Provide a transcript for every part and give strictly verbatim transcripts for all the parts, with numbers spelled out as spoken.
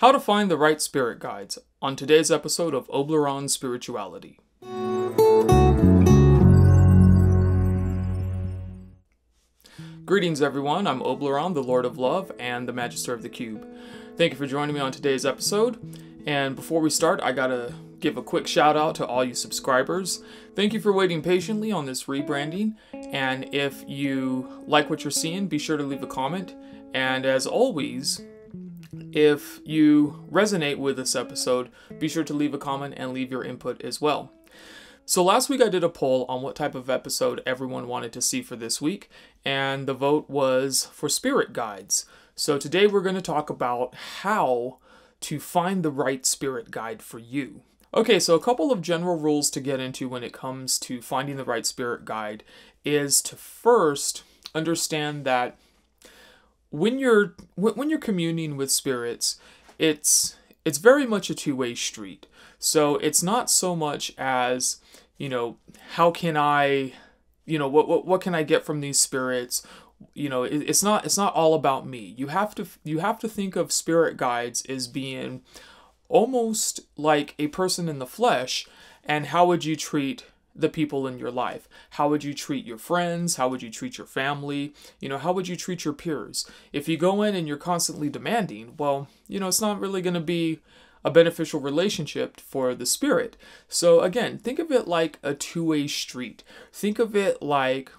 How to find the right spirit guides on today's episode of Oblyron Spirituality. Greetings everyone, I'm Oblyron, the Lord of Love and the Magister of the Cube. Thank you for joining me on today's episode. And before we start, I gotta give a quick shout out to all you subscribers. Thank you for waiting patiently on this rebranding. And if you like what you're seeing, be sure to leave a comment. And as always, if you resonate with this episode, be sure to leave a comment and leave your input as well. So last week I did a poll on what type of episode everyone wanted to see for this week, and the vote was for spirit guides. So today we're going to talk about how to find the right spirit guide for you. Okay, so a couple of general rules to get into when it comes to finding the right spirit guide is to first understand that When you're when you're communing with spirits, it's it's very much a two-way street. So it's not so much as, you know, how can I, you know, what what what can I get from these spirits? You know, it, it's not it's not all about me. You have to you have to think of spirit guides as being almost like a person in the flesh, and how would you treat the people in your life? How would you treat your friends? How would you treat your family? You know, how would you treat your peers? If you go in and you're constantly demanding, well, you know, it's not really going to be a beneficial relationship for the spirit. So again, think of it like a two-way street. Think of it like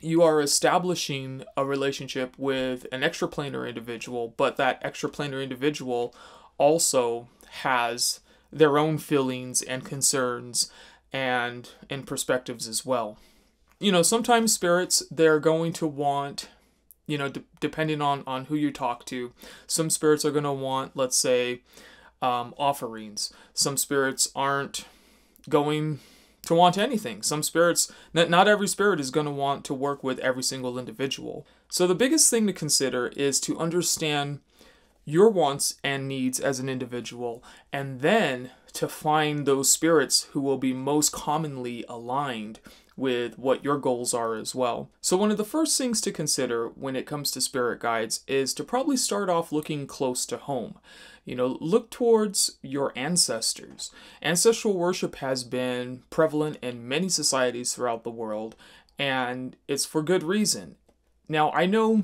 you are establishing a relationship with an extraplanar individual, but that extraplanar individual also has their own feelings and concerns and and perspectives as well. You know, sometimes spirits, they're going to want, you know, de depending on on who you talk to, some spirits are going to want, let's say, um, offerings. Some spirits aren't going to want anything. Some spirits, not, not every spirit is going to want to work with every single individual. So the biggest thing to consider is to understand your wants and needs as an individual, and then to find those spirits who will be most commonly aligned with what your goals are as well. So one of the first things to consider when it comes to spirit guides is to probably start off looking close to home. You know, look towards your ancestors. Ancestral worship has been prevalent in many societies throughout the world, and it's for good reason. Now, I know,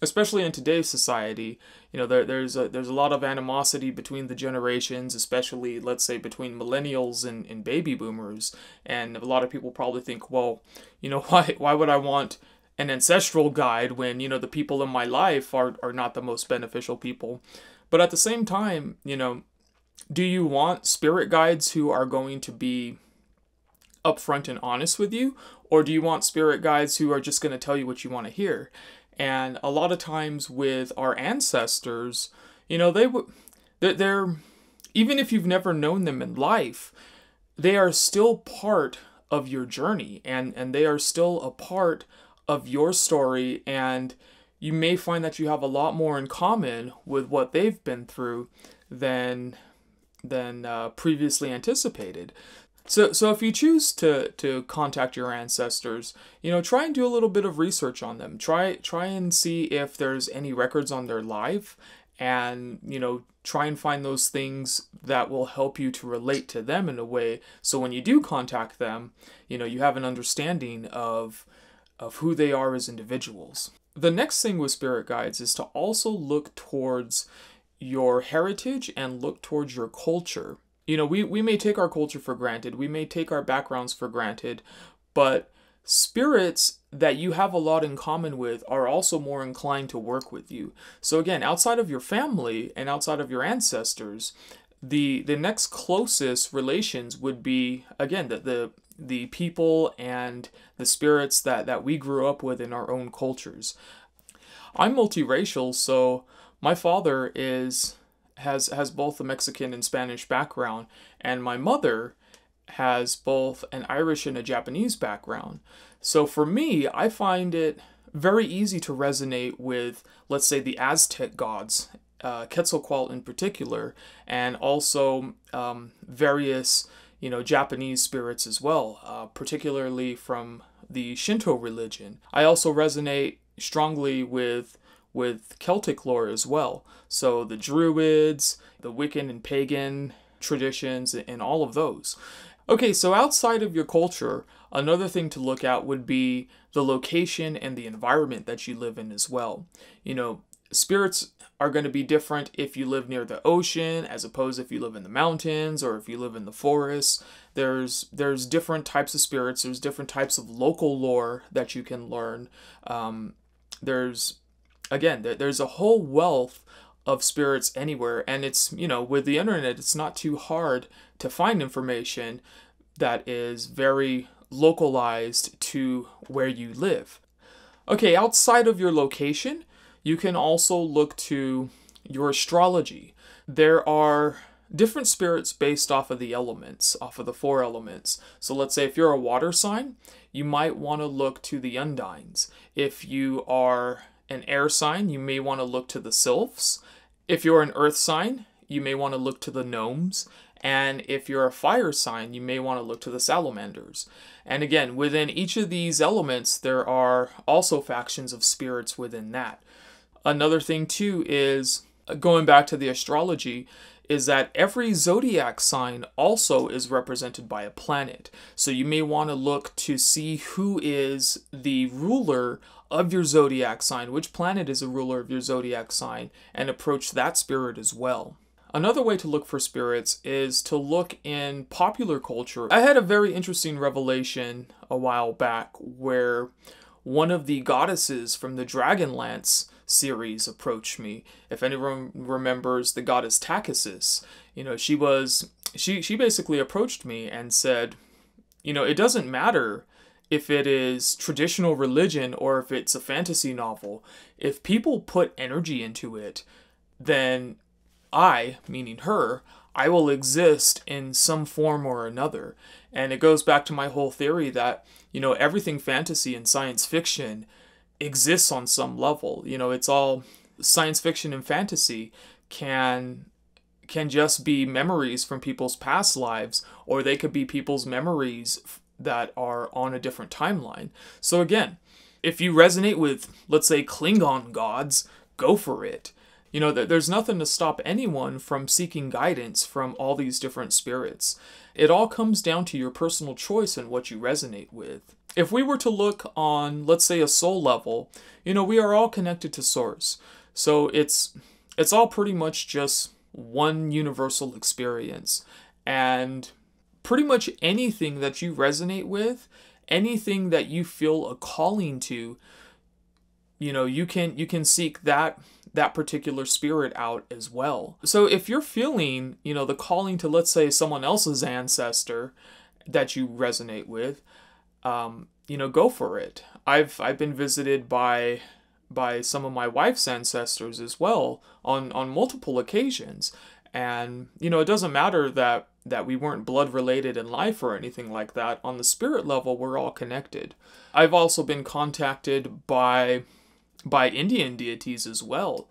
especially in today's society, you know, there, there's a, there's a lot of animosity between the generations, especially, let's say, between millennials and, and baby boomers. And a lot of people probably think, well, you know, why why would I want an ancestral guide when, you know, the people in my life are, are not the most beneficial people? But at the same time, you know, do you want spirit guides who are going to be upfront and honest with you? Or do you want spirit guides who are just going to tell you what you want to hear? And a lot of times with our ancestors, you know, they would, they're, even if you've never known them in life, they are still part of your journey, and, and they are still a part of your story. And you may find that you have a lot more in common with what they've been through than, than uh, previously anticipated. So, so if you choose to, to contact your ancestors, you know, try and do a little bit of research on them. Try, try and see if there's any records on their life, and, you know, try and find those things that will help you to relate to them in a way. So when you do contact them, you know, you have an understanding of, of who they are as individuals. The next thing with spirit guides is to also look towards your heritage and look towards your culture. You know, we, we may take our culture for granted, we may take our backgrounds for granted, but spirits that you have a lot in common with are also more inclined to work with you. So again, outside of your family and outside of your ancestors, the the next closest relations would be, again, the the, the people and the spirits that, that we grew up with in our own cultures. I'm multiracial, so my father is... has has both a Mexican and Spanish background, and my mother has both an Irish and a Japanese background. So for me, I find it very easy to resonate with, let's say, the Aztec gods, uh, Quetzalcoatl in particular, and also um, various, you know, Japanese spirits as well, uh, particularly from the Shinto religion. I also resonate strongly with with Celtic lore as well. So the Druids, the Wiccan and pagan traditions, and all of those. Okay, so outside of your culture, another thing to look at would be the location and the environment that you live in as well. You know, spirits are going to be different if you live near the ocean as opposed to if you live in the mountains or if you live in the forest. There's there's different types of spirits. There's different types of local lore that you can learn. Um, there's, again, there, there's a whole wealth of spirits anywhere. And it's, you know, with the internet, it's not too hard to find information that is very localized to where you live. Okay, outside of your location, you can also look to your astrology. There are different spirits based off of the elements, off of the four elements. So let's say if you're a water sign, you might want to look to the undines. If you are an air sign, you may want to look to the sylphs. If you're an earth sign, you may want to look to the gnomes. And if you're a fire sign, you may want to look to the salamanders. And again, within each of these elements, there are also factions of spirits within that. Another thing too is, going back to the astrology, is that every zodiac sign also is represented by a planet. So you may want to look to see who is the ruler of your zodiac sign, which planet is a ruler of your zodiac sign, and approach that spirit as well. Another way to look for spirits is to look in popular culture. I had a very interesting revelation a while back where one of the goddesses from the Dragonlance series approached me. If anyone remembers the goddess Takasis, you know, she was, she, she basically approached me and said, you know, it doesn't matter if it is traditional religion or if it's a fantasy novel. If people put energy into it, then I, meaning her, I will exist in some form or another. And it goes back to my whole theory that, you know, everything fantasy and science fiction exists on some level. You know, it's all science fiction and fantasy can can just be memories from people's past lives, or they could be people's memories that are on a different timeline. So again, if you resonate with, let's say, Klingon gods, go for it. You know, there's nothing to stop anyone from seeking guidance from all these different spirits. It all comes down to your personal choice and what you resonate with. If we were to look on, let's say, a soul level, you know, we are all connected to Source. So it's, it's all pretty much just one universal experience. And pretty much anything that you resonate with, anything that you feel a calling to, you know, you can you can seek that that particular spirit out as well. So if you're feeling, you know, the calling to, let's say, someone else's ancestor that you resonate with, um, you know, go for it. I've I've been visited by by some of my wife's ancestors as well on on multiple occasions, and you know, it doesn't matter that that we weren't blood related in life or anything like that. On the spirit level, we're all connected. I've also been contacted by by Indian deities as well.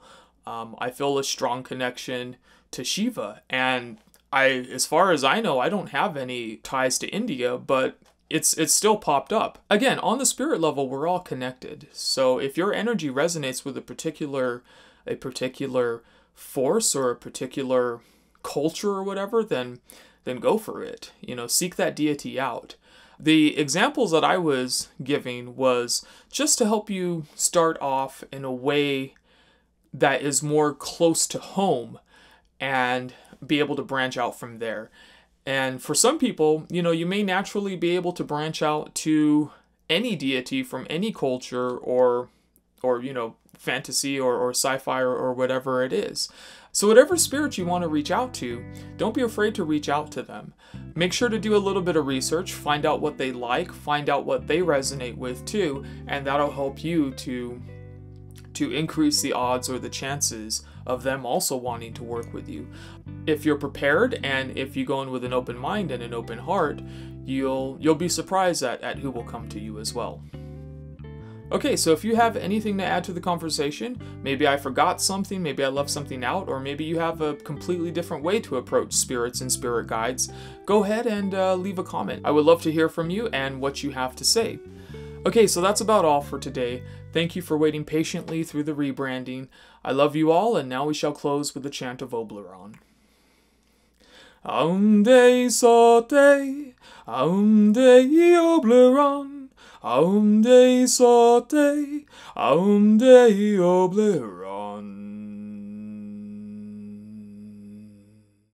Um, I feel a strong connection to Shiva. And I, as far as I know, I don't have any ties to India, but it's, it's still popped up. Again, on the spirit level, we're all connected. So if your energy resonates with a particular, a particular force or a particular culture or whatever, then, then go for it. You know, seek that deity out. The examples that I was giving was just to help you start off in a way that is more close to home and be able to branch out from there. And for some people, you know, you may naturally be able to branch out to any deity from any culture or, or you know, fantasy or, or sci-fi or, or whatever it is. So whatever spirit you want to reach out to, don't be afraid to reach out to them. Make sure to do a little bit of research, find out what they like, find out what they resonate with too, and that'll help you to, to increase the odds or the chances of them also wanting to work with you. If you're prepared and if you go in with an open mind and an open heart, you'll, you'll be surprised at, at who will come to you as well. Okay, so if you have anything to add to the conversation, maybe I forgot something, maybe I left something out, or maybe you have a completely different way to approach spirits and spirit guides, go ahead and uh, leave a comment. I would love to hear from you and what you have to say. Okay, so that's about all for today. Thank you for waiting patiently through the rebranding. I love you all, and now we shall close with the chant of Oblyron. Aum de saute, aum de oblera, aum de saute, aum de oblera.